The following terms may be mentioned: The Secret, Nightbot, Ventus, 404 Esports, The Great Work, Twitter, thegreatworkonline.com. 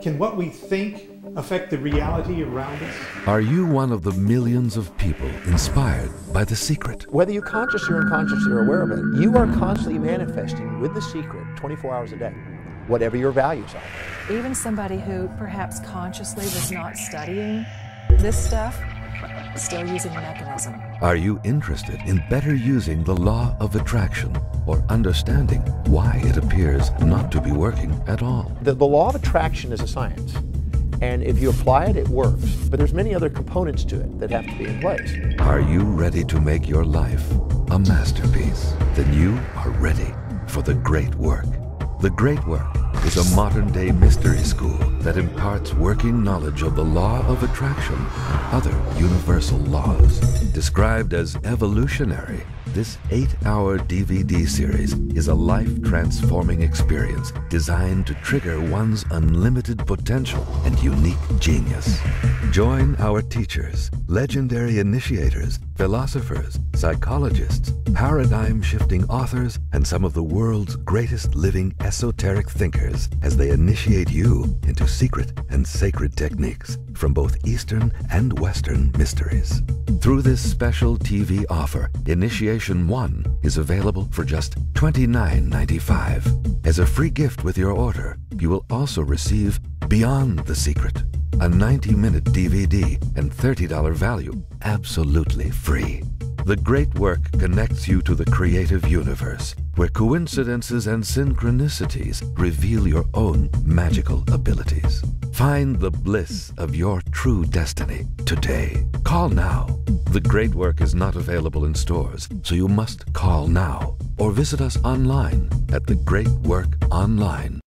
Can what we think affect the reality around us? Are you one of the millions of people inspired by The Secret? Whether you're conscious or unconscious or aware of it, you are constantly manifesting with The Secret 24 hours a day, whatever your values are. Even somebody who perhaps consciously was not studying this stuff, still using the mechanism. Are you interested in better using the law of attraction or understanding why it appears not to be working at all? The law of attraction is a science, and if you apply it, it works. But there's many other components to it that have to be in place. Are you ready to make your life a masterpiece? Then you are ready for The Great Work. The Great Work is a modern-day mystery school that imparts working knowledge of the law of attraction and other universal laws. Described as evolutionary, this 8-hour DVD series is a life-transforming experience designed to trigger one's unlimited potential and unique genius. Join our teachers, legendary initiators, philosophers, psychologists, paradigm-shifting authors, and some of the world's greatest living esoteric thinkers as they initiate you into secret and sacred techniques from both Eastern and Western mysteries. Through this special TV offer, Initiation 1 is available for just $29.95. As a free gift with your order, you will also receive Beyond the Secret, a 90-minute DVD and $30 value, absolutely free. The Great Work connects you to the creative universe, where coincidences and synchronicities reveal your own magical abilities. Find the bliss of your true destiny today. Call now. The Great Work is not available in stores, so you must call now or visit us online at thegreatworkonline.com.